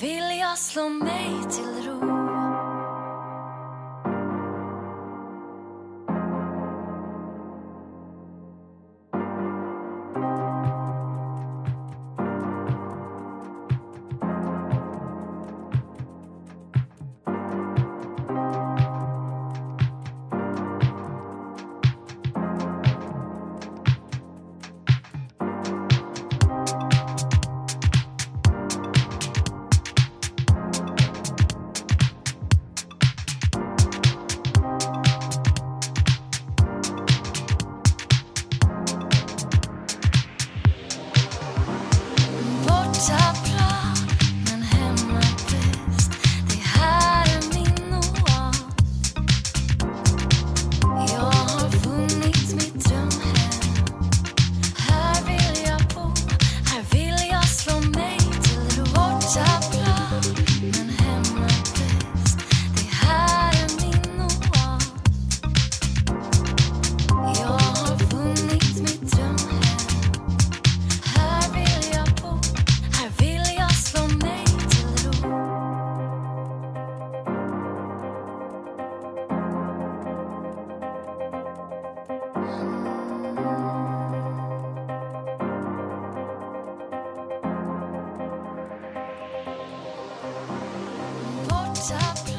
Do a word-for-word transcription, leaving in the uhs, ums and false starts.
Vill jag slå mig till ro? Up.